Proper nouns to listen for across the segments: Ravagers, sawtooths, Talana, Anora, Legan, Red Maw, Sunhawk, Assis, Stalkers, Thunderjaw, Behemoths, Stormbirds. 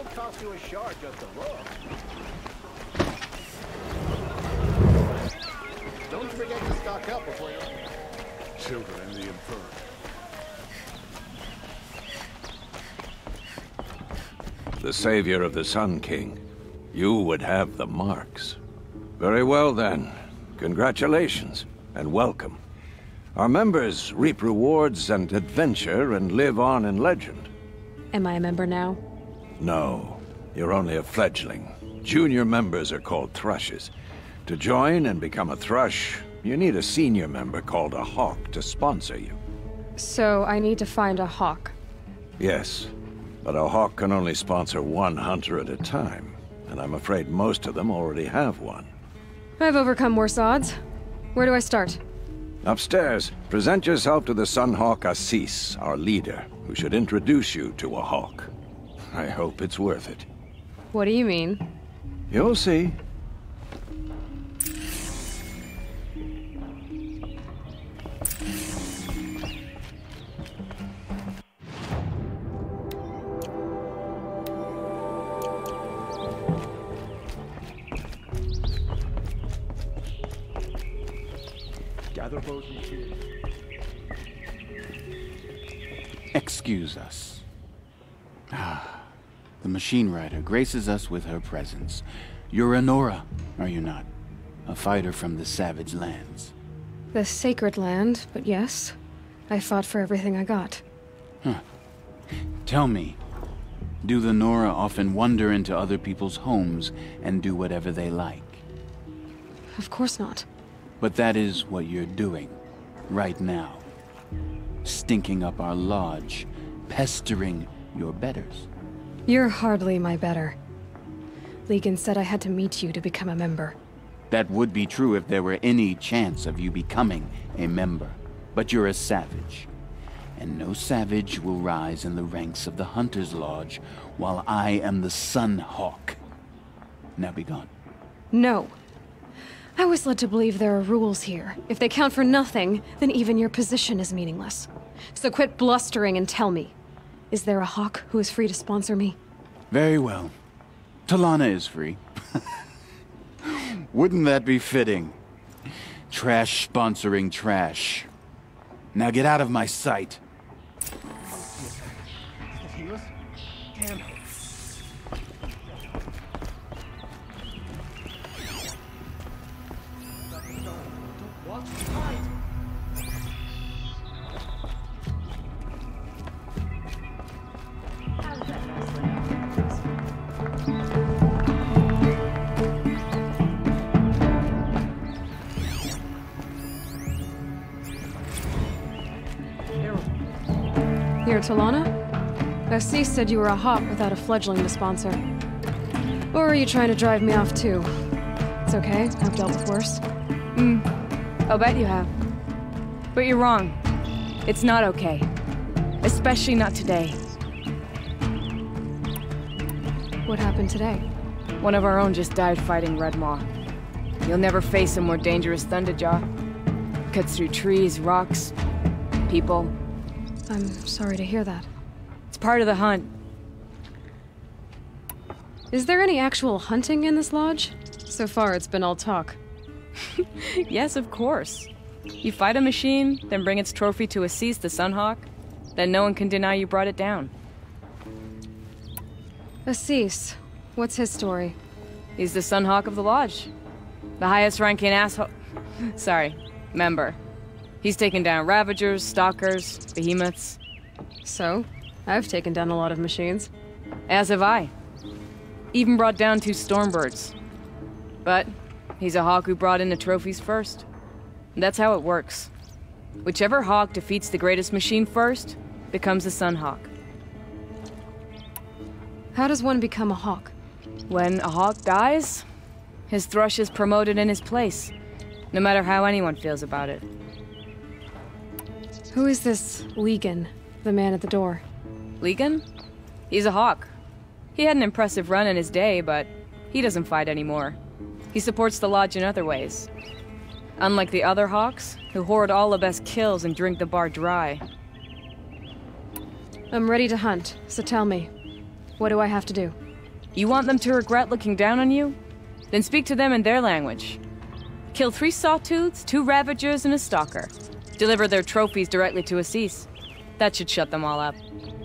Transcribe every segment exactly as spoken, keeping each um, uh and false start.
Won't cost you a shard just to look. Don't forget to stock up before you... Children in the infirmary. The savior of the Sun King. You would have the marks. Very well then. Congratulations and welcome. Our members reap rewards and adventure and live on in legend. Am I a member now? No. You're only a fledgling. Junior members are called thrushes. To join and become a thrush, you need a senior member called a hawk to sponsor you. So I need to find a hawk? Yes. But a hawk can only sponsor one hunter at a time, and I'm afraid most of them already have one. I've overcome worse odds. Where do I start? Upstairs. Present yourself to the Sunhawk Assis, our leader, who should introduce you to a hawk. I hope it's worth it. What do you mean? You'll see. Excuse us. Ah, the machine rider graces us with her presence. You're Anora, are you not? A fighter from the savage lands. The sacred land, but yes. I fought for everything I got. Huh. Tell me, do the Nora often wander into other people's homes and do whatever they like? Of course not. But that is what you're doing, right now. Stinking up our lodge, pestering your betters. You're hardly my better. Legan said I had to meet you to become a member. That would be true if there were any chance of you becoming a member. But you're a savage. And no savage will rise in the ranks of the Hunter's Lodge while I am the Sunhawk. Now be gone. No. I was led to believe there are rules here. If they count for nothing, then even your position is meaningless. So quit blustering and tell me. Is there a hawk who is free to sponsor me? Very well. Talana is free. Wouldn't that be fitting? Trash sponsoring trash. Now get out of my sight. You're Talana? Assis said you were a hawk without a fledgling to sponsor. Or are you trying to drive me off too? It's okay, I've dealt with worse. Hmm. I'll bet you have. But you're wrong. It's not okay. Especially not today. What happened today? One of our own just died fighting Red Maw. You'll never face a more dangerous Thunderjaw. Cuts through trees, rocks, people. I'm sorry to hear that. It's part of the hunt. Is there any actual hunting in this lodge? So far, it's been all talk. Yes, of course. You fight a machine, then bring its trophy to Assis the Sunhawk, then no one can deny you brought it down. Assis, what's his story? He's the Sunhawk of the lodge. The highest-ranking asshole... Sorry, member. He's taken down Ravagers, Stalkers, Behemoths. So, I've taken down a lot of machines. As have I. Even brought down two Stormbirds. But he's a hawk who brought in the trophies first. That's how it works. Whichever hawk defeats the greatest machine first becomes a Sunhawk. How does one become a hawk? When a hawk dies, his thrush is promoted in his place, no matter how anyone feels about it. Who is this Legan, the man at the door? Legan? He's a hawk. He had an impressive run in his day, but he doesn't fight anymore. He supports the lodge in other ways. Unlike the other hawks, who hoard all the best kills and drink the bar dry. I'm ready to hunt, so tell me, what do I have to do? You want them to regret looking down on you? Then speak to them in their language. Kill three sawtooths, two Ravagers, and a Stalker. Deliver their trophies directly to Assis. That should shut them all up.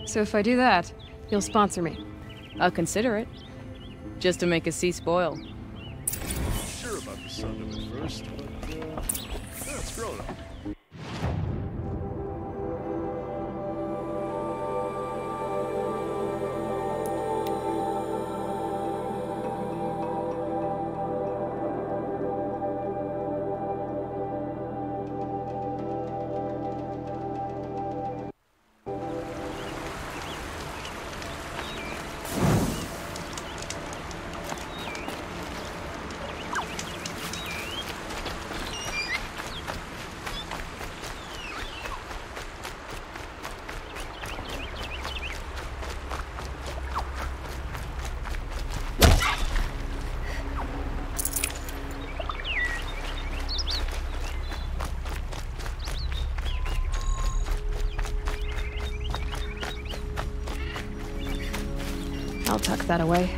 So if I do that, you'll sponsor me? I'll consider it. Just to make Assis boil. I'm sure about the sound of it first, but uh, that's grown up. I'll tuck that away.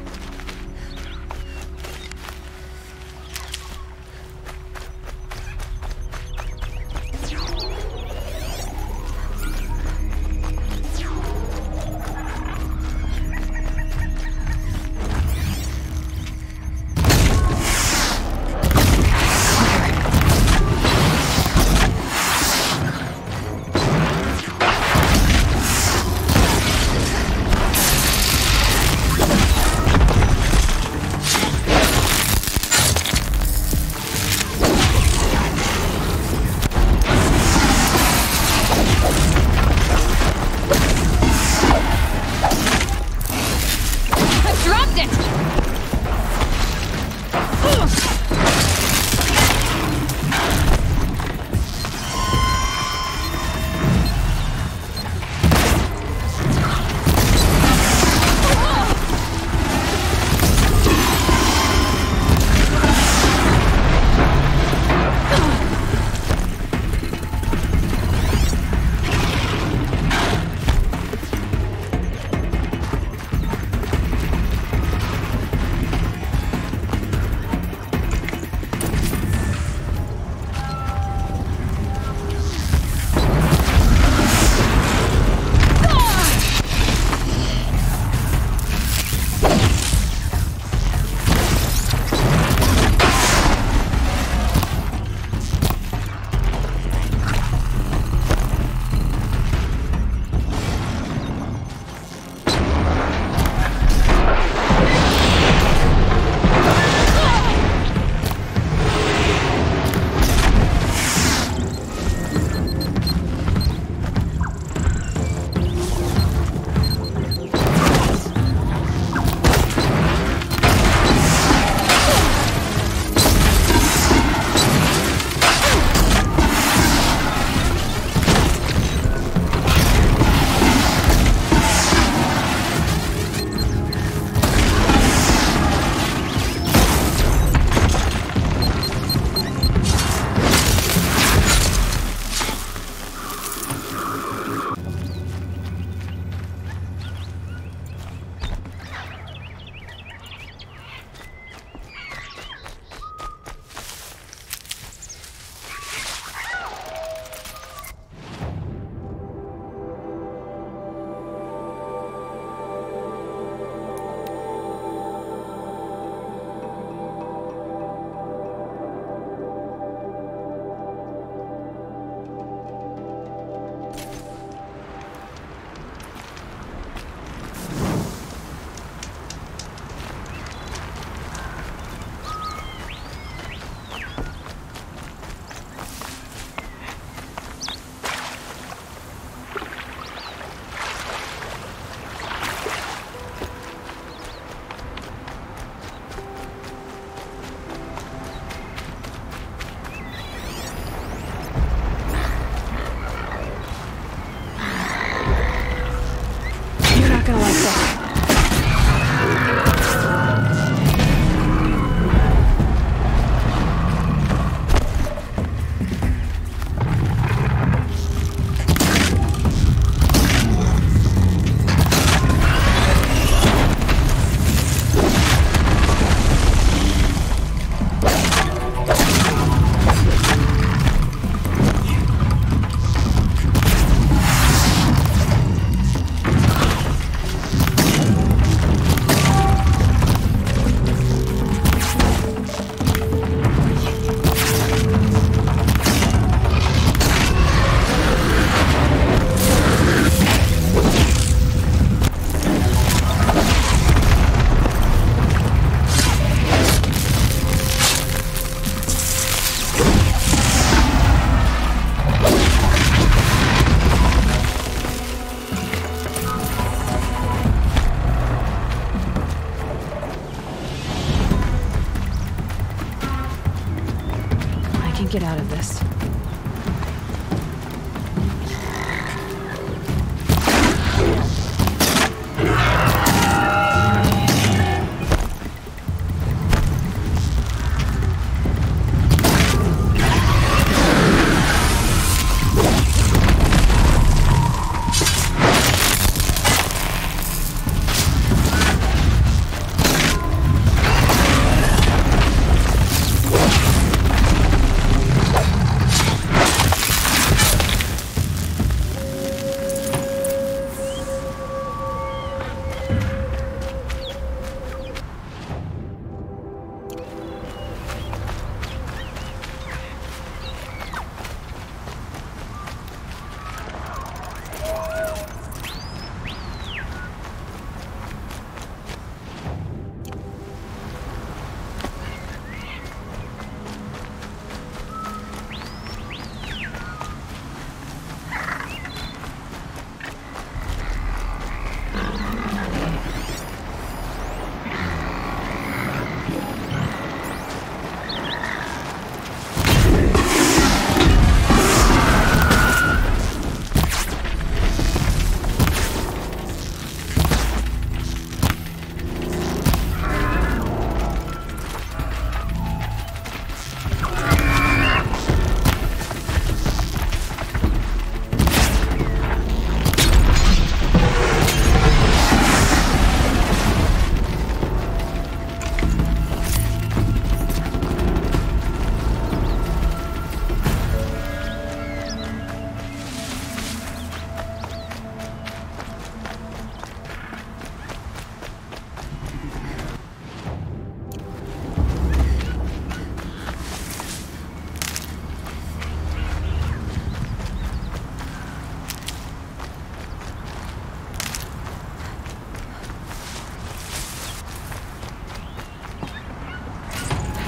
and get out of this.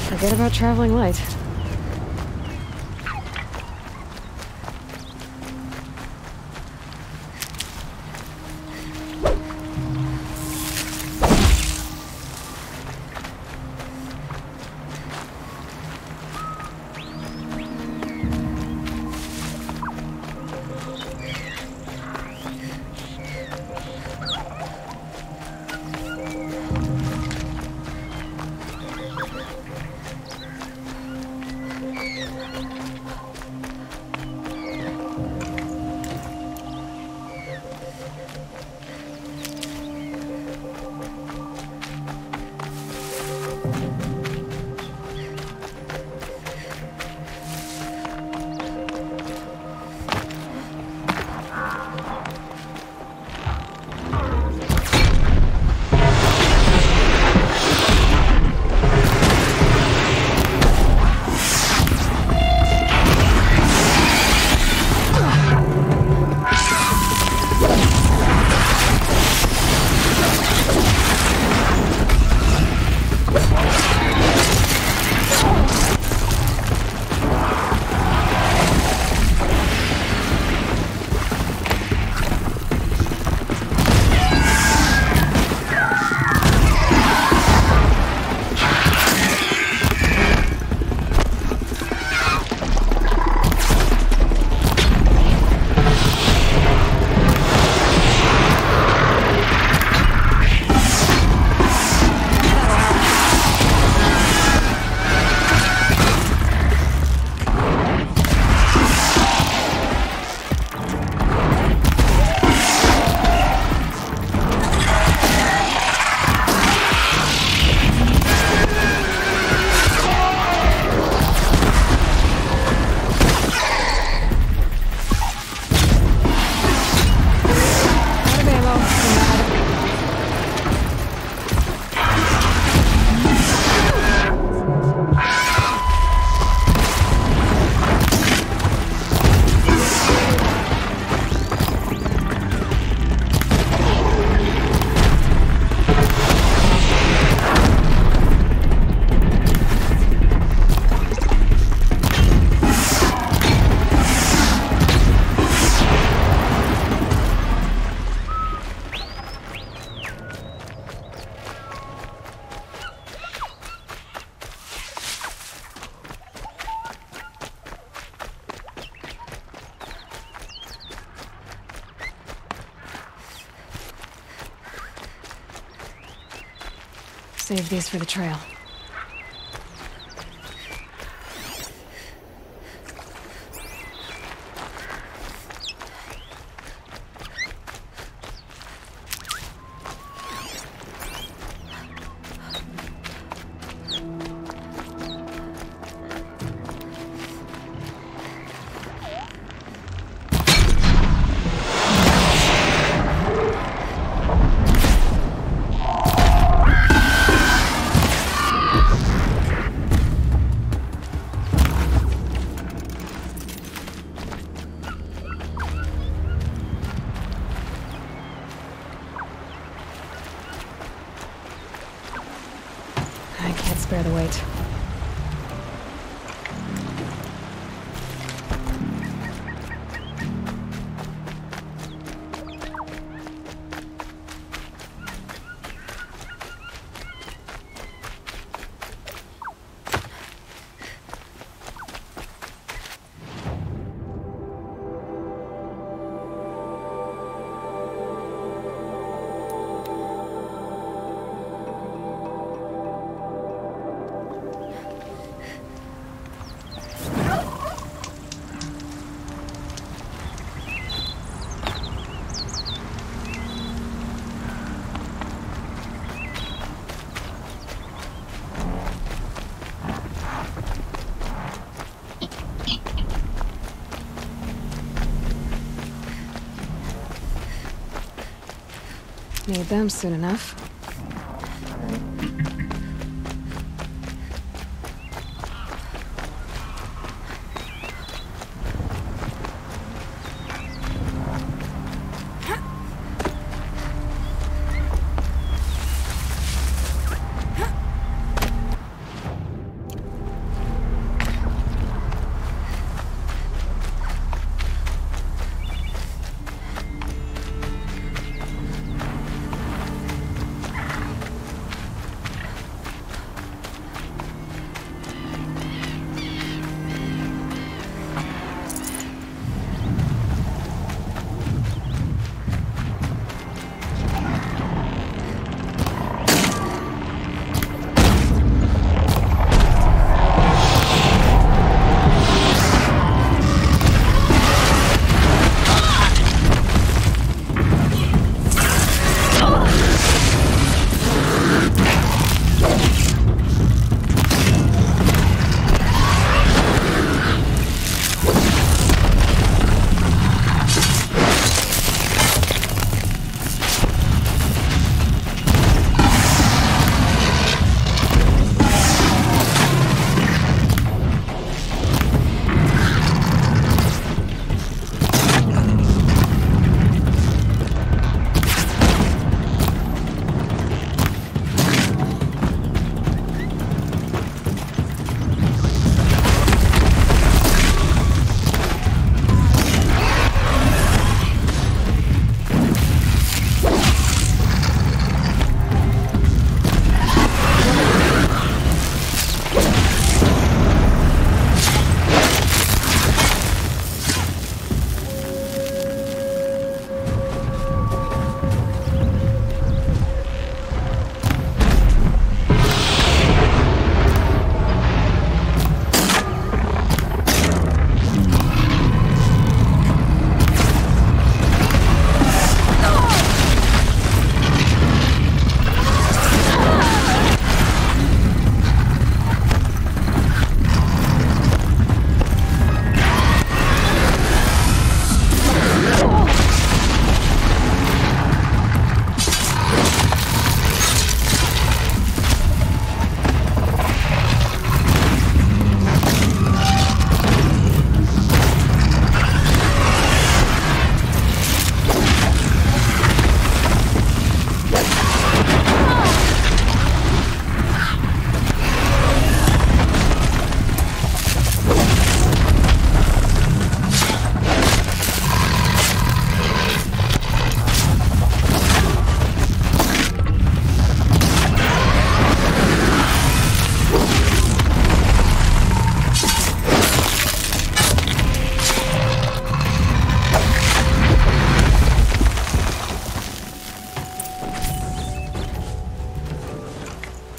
Forget about traveling light. Oh, Save these for the trail. Spare the weight. Need them soon enough.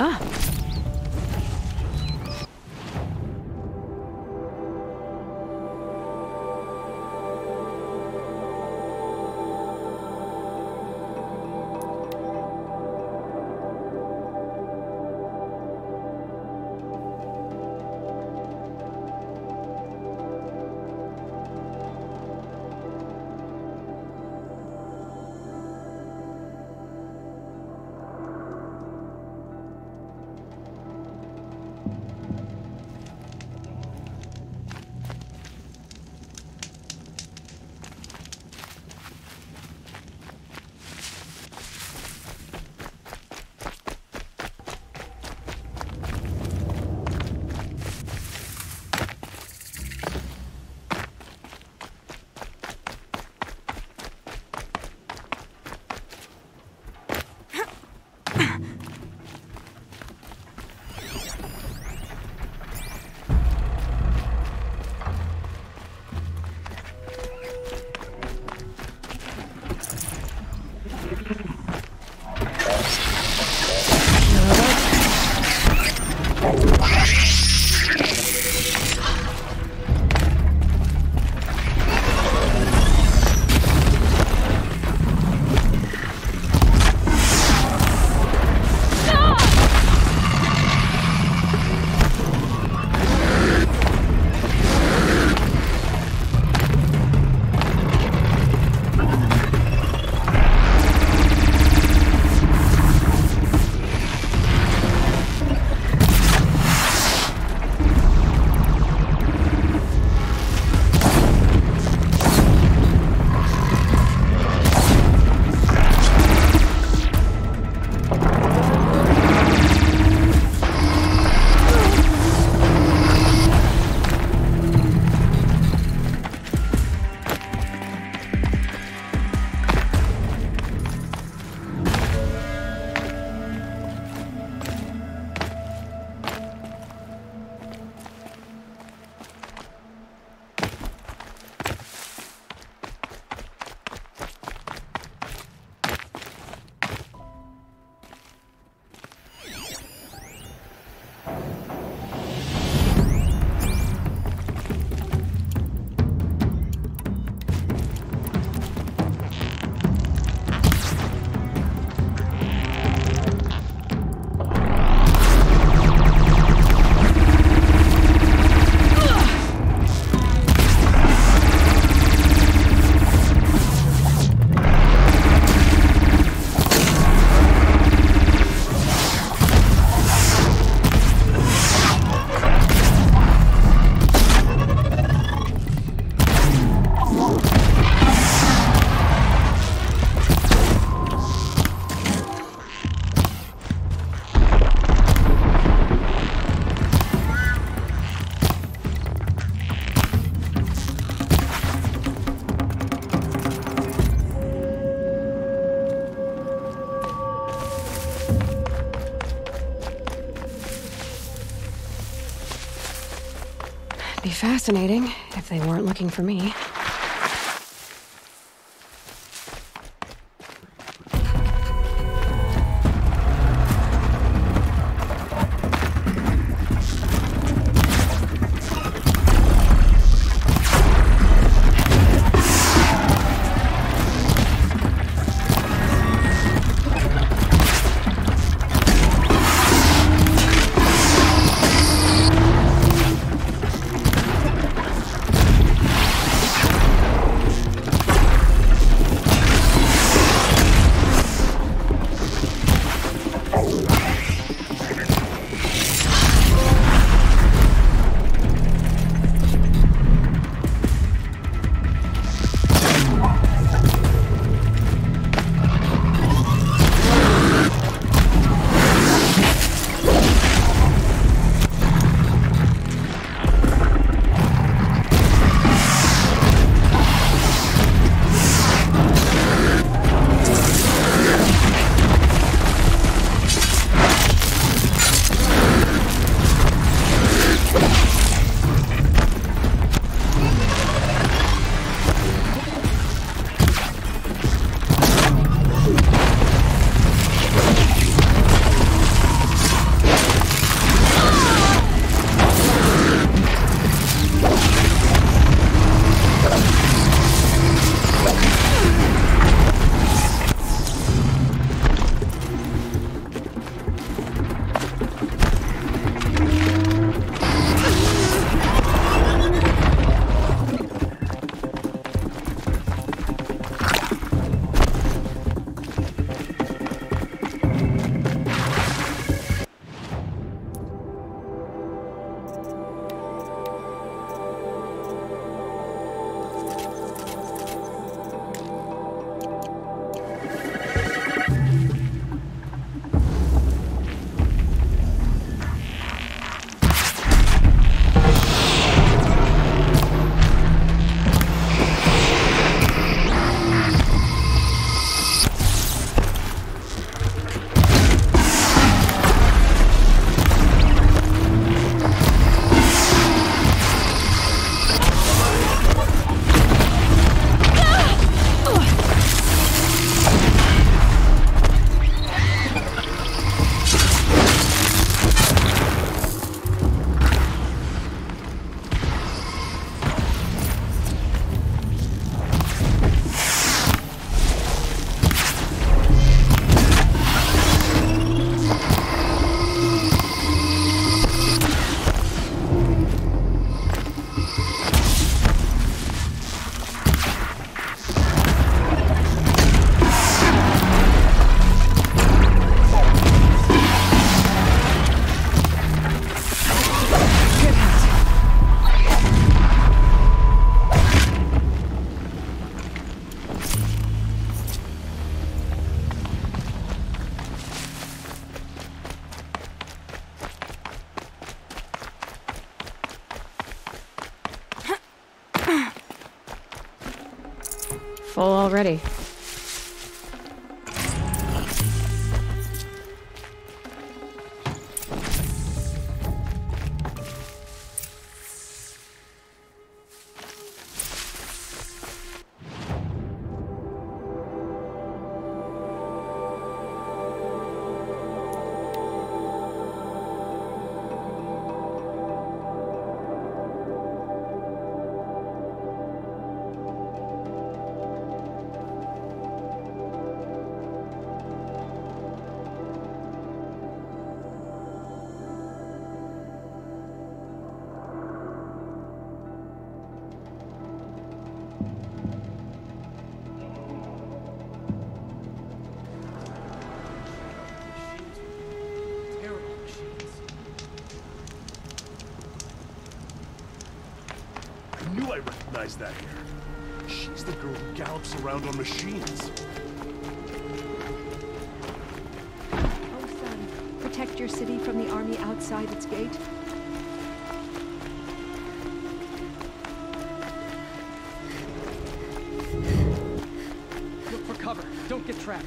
Ah. Fascinating, if they weren't looking for me. full already. That here. She's the girl who gallops around on machines. Oh, son, protect your city from the army outside its gate. Look for cover. Don't get trapped.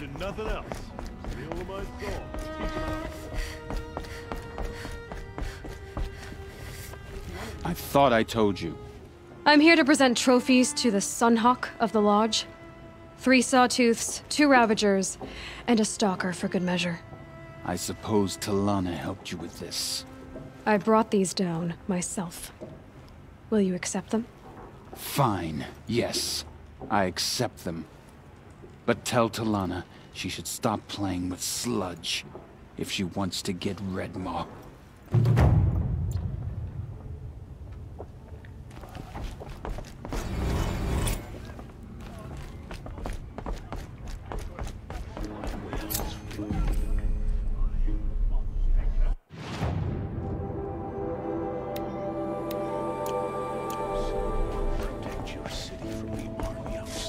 And nothing else. Real my I thought I told you. I'm here to present trophies to the Sunhawk of the Lodge. Three sawtooths, two Ravagers, and a Stalker for good measure. I suppose Talana helped you with this. I brought these down myself. Will you accept them? Fine. Yes. I accept them. But tell Talana she should stop playing with sludge if she wants to get Red Maw. Protect your city from the army outside.